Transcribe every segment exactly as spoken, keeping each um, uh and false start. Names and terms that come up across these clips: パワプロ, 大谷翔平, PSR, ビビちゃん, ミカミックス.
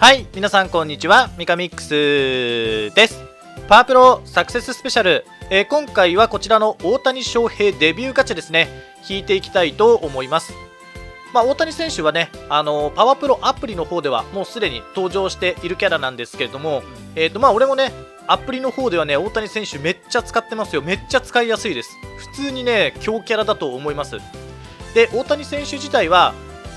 はい、皆さんこんにちは。ミカミックスです。パワプロサクセススペシャル、えー、今回はこちらの大谷翔平デビューガチャですね、引いていきたいと思います。まあ、大谷選手はね、あのー、パワプロアプリの方ではもうすでに登場しているキャラなんですけれども、えーとまあ、俺もね、アプリの方ではね、大谷選手めっちゃ使ってますよ。めっちゃ使いやすいです。普通にね、強キャラだと思います。で、大谷選手自体は、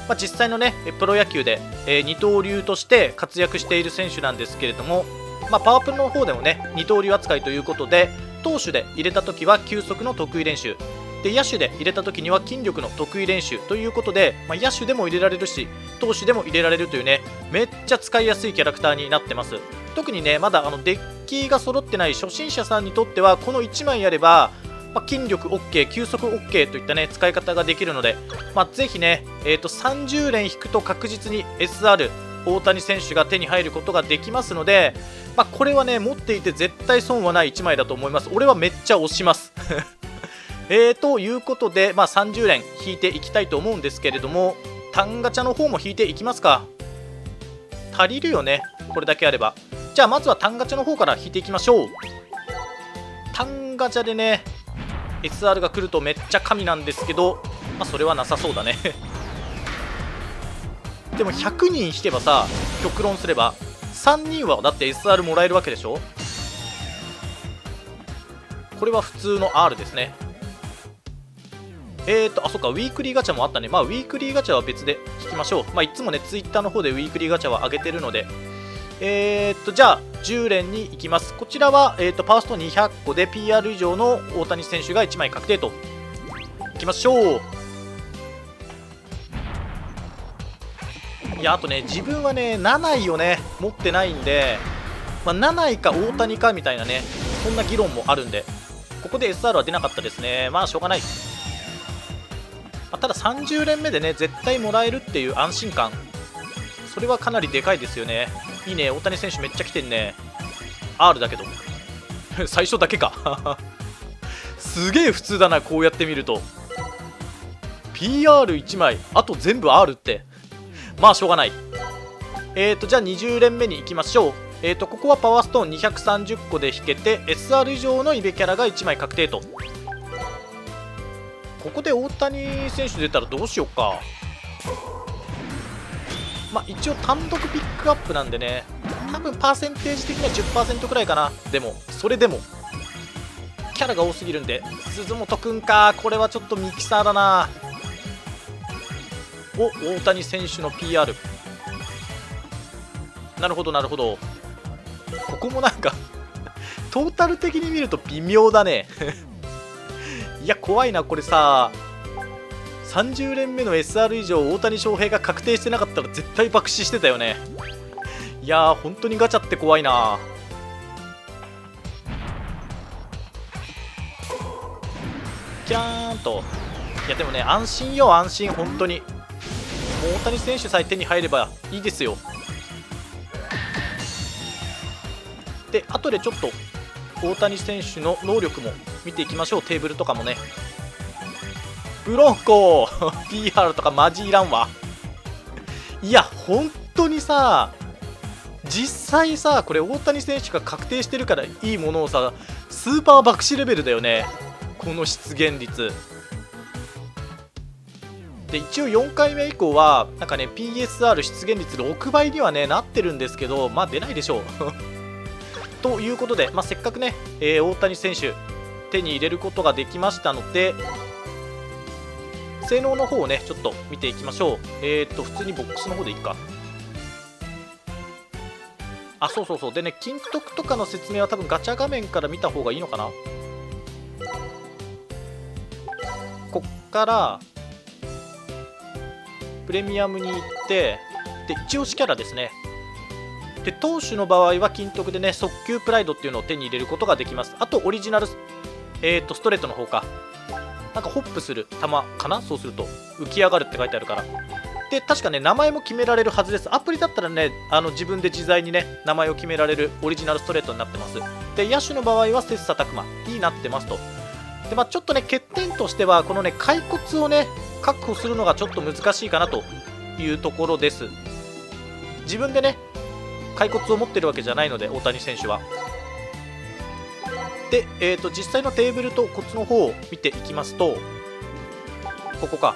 まあ、実際のねプロ野球で、えー、二刀流として活躍している選手なんですけれども、まあ、パワプロの方でもね二刀流扱いということで、投手で入れた時は球速の得意練習で、野手で入れた時には筋力の得意練習ということで、まあ、野手でも入れられるし投手でも入れられるというね、めっちゃ使いやすいキャラクターになってます。特にねまだあのデッキが揃ってない初心者さんにとっては、このいちまいあればまあ、筋力 OK、球速 OK といった、ね、使い方ができるので、まあ、ぜひね、えー、とさんじゅう連引くと確実に エスアール 大谷選手が手に入ることができますので、まあ、これはね持っていて絶対損はないいちまいだと思います。俺はめっちゃ押しますえーということで、まあ、さんじゅう連引いていきたいと思うんですけれども、単ガチャの方も引いていきますか。足りるよね、これだけあれば。じゃあまずは単ガチャの方から引いていきましょう。単ガチャでねエスアール が来るとめっちゃ神なんですけど、まあ、それはなさそうだねでもひゃくにん引けばさ、極論すればさんにんはだって エスアール もらえるわけでしょ。これは普通の R ですね。えーとあそっか、ウィークリーガチャもあったね。まあウィークリーガチャは別で引きましょう。まあいつもね Twitter の方でウィークリーガチャは上げてるので、えーっとじゃあじゅう連に行きます。こちらは、えーっとパーストにひゃっこで ピーアール 以上の大谷選手がいちまい確定と。いきましょう。いやあとね自分はねなないをね持ってないんで、まあ、なないか大谷かみたいなね、そんな議論もあるんで、ここで エスアール は出なかったですね。まあしょうがない、まあ、たださんじゅう連目でね絶対もらえるっていう安心感、それはかなりでかいですよね。いいね、大谷選手めっちゃ来てんね。 R だけど最初だけかすげえ普通だな、こうやって見ると ピーアールいち 枚、あと全部 R って。まあしょうがない。えーとじゃあにじゅう連目に行きましょう。えーとここはパワーストーンにひゃくさんじゅっこで引けて エスアール 以上のイベキャラがいちまい確定と。ここで大谷選手出たらどうしようか。まあ、一応単独ピックアップなんでね、多分パーセンテージ的には じゅっパーセント くらいかな。でもそれでもキャラが多すぎるんで、鈴本くんか、これはちょっとミキサーだな。お、大谷選手の ピーアール、 なるほどなるほど。ここもなんかトータル的に見ると微妙だねいや怖いな、これささんじゅう連目の エスアール 以上大谷翔平が確定してなかったら絶対爆死してたよね。いやー本当にガチャって怖いな。キャーンと。いやでもね安心よ、安心。本当にもう大谷選手さえ手に入ればいいですよ。で後でちょっと大谷選手の能力も見ていきましょう。テーブルとかもね。ブロンコピーアール とかマジいらんわ。いや本当にさ、実際さこれ大谷選手が確定してるからいいものをさ、スーパー爆死レベルだよね、この出現率で。一応よんかいめ以降はなんかね ピーエスアール 出現率ろくばいにはねなってるんですけど、まあ出ないでしょうということで、まあ、せっかくね、えー、大谷選手手に入れることができましたので、性能の方をねちょっと見ていきましょう。えー、っと普通にボックスの方でいいか。あそうそうそう、でね金徳とかの説明は多分ガチャ画面から見た方がいいのかな。こっからプレミアムに行って、で一押しキャラですね。で投手の場合は金徳でね速球プライドっていうのを手に入れることができます。あとオリジナル、えー、っとストレートの方か、なんかホップする球かな。そうすると浮き上がるって書いてあるから。で確かね名前も決められるはずです。アプリだったらねあの自分で自在にね名前を決められるオリジナルストレートになってます。で野手の場合は切磋琢磨になってますと。でまあちょっとね欠点としてはこのね骸骨をね確保するのがちょっと難しいかなというところです。自分でね骸骨を持ってるわけじゃないので、大谷選手は。で、えーと、実際のテーブルとコツの方を見ていきますと、ここか。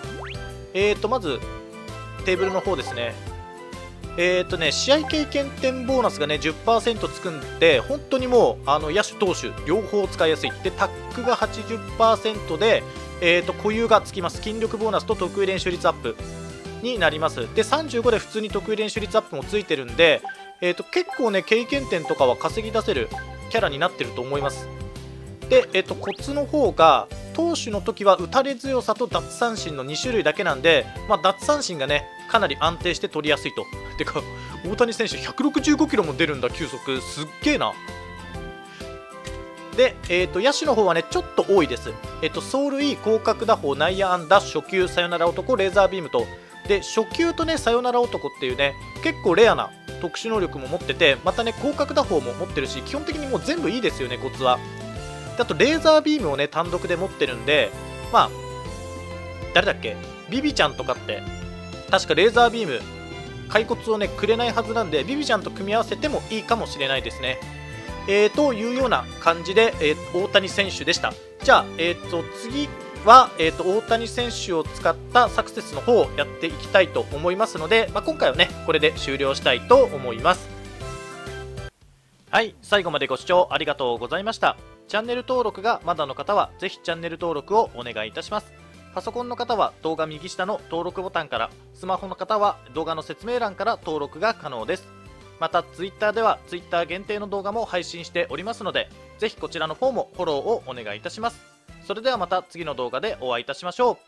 えーと、まず、テーブルの方ですね。えーとね、試合経験点ボーナスがね、じゅっパーセント つくんで、本当にもう、あの野手、投手、両方使いやすい。で、タックが はちじゅっパーセント で、えーと、固有がつきます。筋力ボーナスと得意練習率アップになります。で、さんじゅうごで普通に得意練習率アップもついてるんで、えーと、結構ね、経験点とかは稼ぎ出せるキャラになってると思います。で、えーと、コツの方が、投手の時は打たれ強さと奪三振のに種類だけなんで、まあ、奪三振がね、かなり安定して取りやすいと。てか大谷選手ひゃくろくじゅうごキロも出るんだ、球速すっげえな。で、えー、と野手の方はねちょっと多いです。えー、と走塁、広角打法、内野安打、初球、サヨナラ男、レーザービームと。で、初球とねサヨナラ男っていうね結構レアな特殊能力も持ってて、またね広角打法も持ってるし、基本的にもう全部いいですよね、コツは。で、あとレーザービームをね単独で持ってるんで、まあ誰だっけ、ビビちゃんとかって確かレーザービーム骸骨をねくれないはずなんで、ビビちゃんと組み合わせてもいいかもしれないですね。えー、というような感じで、えー、大谷選手でした。じゃあ、えー、と次は、えー、と大谷選手を使ったサクセスの方をやっていきたいと思いますので、まあ、今回はねこれで終了したいと思います。はい、最後までご視聴ありがとうございました。チャンネル登録がまだの方はぜひチャンネル登録をお願いいたします。パソコンの方は動画右下の登録ボタンから、スマホの方は動画の説明欄から登録が可能です。また Twitter では Twitter 限定の動画も配信しておりますので、ぜひこちらの方もフォローをお願いいたします。それではまた次の動画でお会いいたしましょう。